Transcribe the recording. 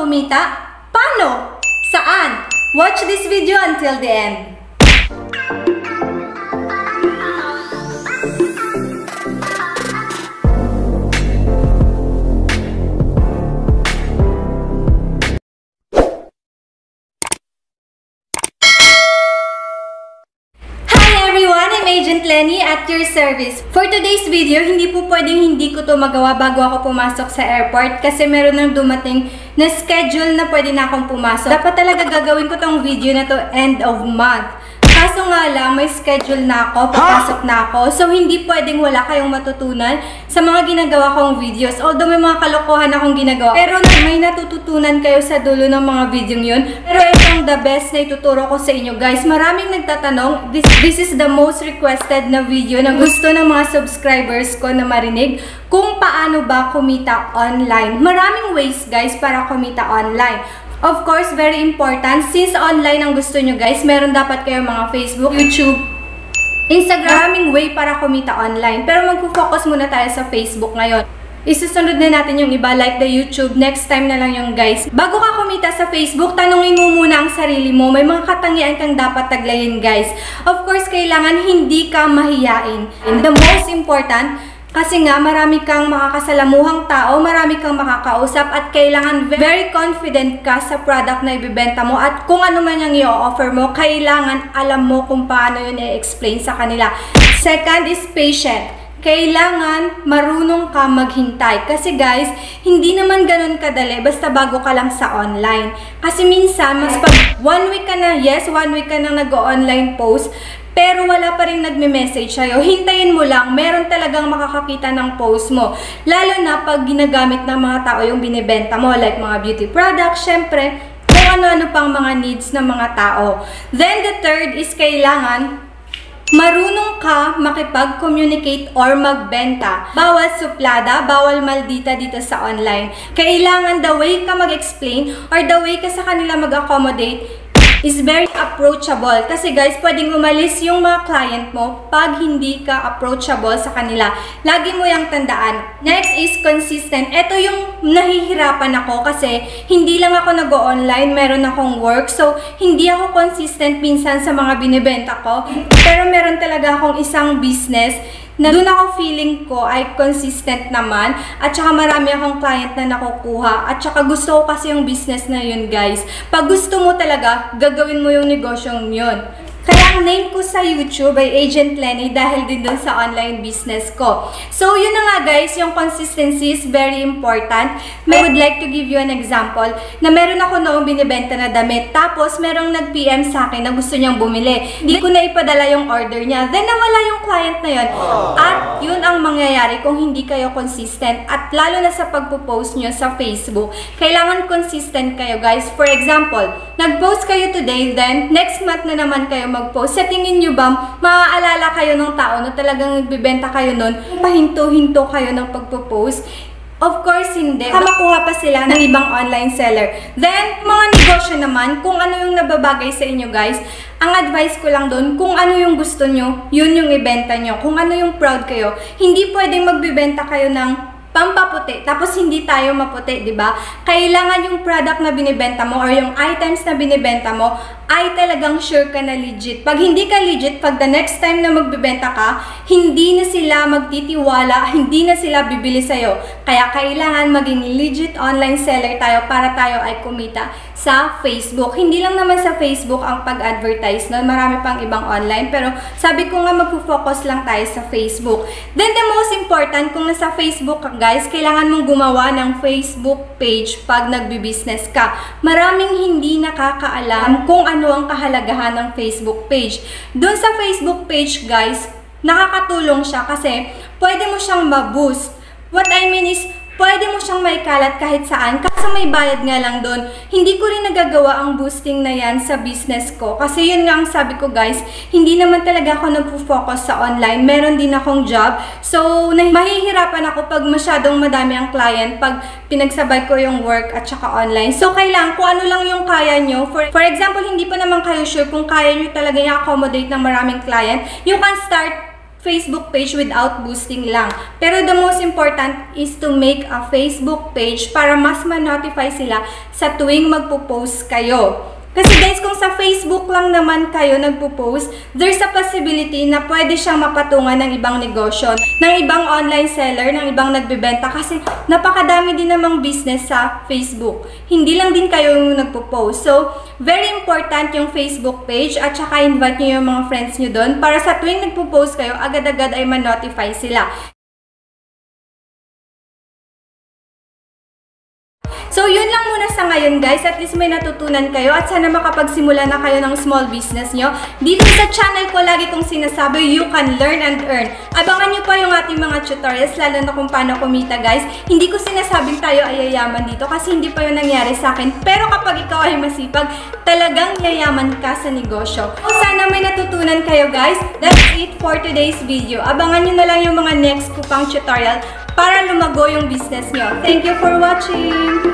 kumita? Paano? Saan? Watch this video until the end. Agent Lenny at your service. For today's video, hindi po pwedeng hindi ko to magawa bago ako pumasok sa airport kasi meron nang dumating na schedule na pwede na akong pumasok. Dapat talaga gagawin ko tong video na to end of month. Kaso nga lang, may schedule na ako, papasok na ako. So, hindi pwedeng wala kayong matutunan sa mga ginagawa kong videos. Although may mga kalokohan akong ginagawa. Pero may natututunan kayo sa dulo ng mga video yun. Pero itong the best na ituturo ko sa inyo, guys. Maraming nagtatanong, this is the most requested na video na gusto ng mga subscribers ko na marinig. Kung paano ba kumita online. Maraming ways, guys, para kumita online. Of course, very important. Since online ang gusto nyo, guys, meron dapat kayong mga Facebook, YouTube, Instagram. Maraming way para kumita online. Pero mag-focus muna tayo sa Facebook ngayon. Isusunod na natin yung iba, like the YouTube. Next time na lang yung, guys. Bago ka kumita sa Facebook, tanungin mo muna ang sarili mo. May mga katangian kang dapat taglayin, guys. Of course, kailangan hindi ka mahiyain. And the most important, kasi nga, marami kang makakasalamuhang tao, marami kang makakausap at kailangan very confident ka sa product na ibibenta mo at kung ano man yung i-offer mo, kailangan alam mo kung paano yun i-explain sa kanila. Second is patient. Kailangan marunong ka maghintay. Kasi guys, hindi naman ganun kadali basta bago ka lang sa online. Kasi minsan, mas pag one week ka na nag-online post, pero wala pa rin nagme-message sa'yo. Hintayin mo lang, meron talagang makakakita ng post mo. Lalo na pag ginagamit ng mga tao yung binibenta mo, like mga beauty products, syempre, kung ano-ano pang mga needs ng mga tao. Then the third is kailangan marunong ka makipag-communicate or magbenta. Bawal suplada, bawal maldita dito sa online. Kailangan the way ka mag-explain or the way ka sa kanila mag-accommodate is very approachable. Kasi guys, pwedeng umalis yung mga client mo pag hindi ka approachable sa kanila. Lagi mo yung tandaan. Next is consistent. Ito yung nahihirapan ako kasi hindi lang ako nag-online, meron akong work. So, hindi ako consistent minsan sa mga binibenta ko. Pero meron talaga akong isang business na doon ako feeling ko ay consistent naman at saka marami akong client na nakukuha at saka gusto ko kasi yung business na yun, guys. Pag gusto mo talaga, gagawin mo yung negosyong yun. Kaya ang name ko sa YouTube ay Agent Lenny dahil din doon sa online business ko. So, yun na nga, guys, yung consistency is very important. I would like to give you an example na meron ako noong binibenta na damit. Tapos, merong nag-PM sa akin na gusto niyang bumili. Hindi ko na ipadala yung order niya. Then, nawala yung client na yun. At yun ang mangyayari kung hindi kayo consistent. At lalo na sa pagpo-post niyo sa Facebook. Kailangan consistent kayo, guys. For example, nag-post kayo today, then next month na naman kayo mag-post. Sa tingin nyo ba, maaalala kayo ng tao na talagang nagbibenta kayo nun, pahinto-hinto kayo ng pagpo-post? Of course, hindi. Makuha pa sila ng ibang online seller. Then, mga negosyo naman, kung ano yung nababagay sa inyo, guys, ang advice ko lang doon, kung ano yung gusto nyo, yun yung ibenta nyo. Kung ano yung proud kayo. Hindi pwedeng magbibenta kayo ng pampaputi, tapos hindi tayo maputi, diba? Kailangan yung product na binibenta mo or yung items na binibenta mo ay talagang sure ka na legit. Pag hindi ka legit, pag the next time na magbibenta ka, hindi na sila magtitiwala, hindi na sila bibili sa'yo. Kaya kailangan maging legit online seller tayo para tayo ay kumita sa Facebook. Hindi lang naman sa Facebook ang pag-advertise nun. Marami pang ibang online. Pero sabi ko nga, mag-focus lang tayo sa Facebook. Then the most important, kung nasa Facebook ka, guys, kailangan mong gumawa ng Facebook page pag nagbi-business ka. Maraming hindi nakakaalam kung ano ang kahalagahan ng Facebook page. Doon sa Facebook page, guys, nakakatulong siya kasi pwede mo siyang ma-boost. What I mean is, pwede mo siyang maikalat kahit saan. Kasi may bayad nga lang doon. Hindi ko rin nagagawa ang boosting na yan sa business ko. Kasi yun nga ang sabi ko, guys, hindi naman talaga ako nagpo-focus sa online. Meron din akong job. So, mahihirapan ako pag masyadong madami ang client, pag pinagsabay ko yung work at saka online. So, kailangan kung ano lang yung kaya nyo. For example, hindi pa naman kayo sure kung kaya nyo talaga i-accommodate ng maraming client. You can start Facebook page without boosting lang. Pero the most important is to make a Facebook page para mas ma-notify sila sa tuwing magpo-post kayo. Kasi guys, kung sa Facebook lang naman kayo nagpo-post, there's a possibility na pwede siyang mapatungan ng ibang negosyo, ng ibang online seller, ng ibang nagbebenta kasi napakadami din namang business sa Facebook. Hindi lang din kayo yung nagpo-post. So, very important yung Facebook page at saka invite niyo yung mga friends niyo doon para sa tuwing nagpo-post kayo, agad-agad ay ma-notify sila. So, yun lang muna sa ngayon guys. At least may natutunan kayo at sana makapagsimula na kayo ng small business nyo. Dito sa channel ko, lagi kong sinasabi, you can learn and earn. Abangan nyo pa yung ating mga tutorials, lalo na kung paano kumita guys. Hindi ko sinasabing tayo ay yayaman dito kasi hindi pa yun nangyari sa akin. Pero kapag ikaw ay masipag, talagang yayaman ka sa negosyo. So, sana may natutunan kayo guys. That's it for today's video. Abangan nyo na lang yung mga next ko pang tutorial para lumago yung business nyo. Thank you for watching!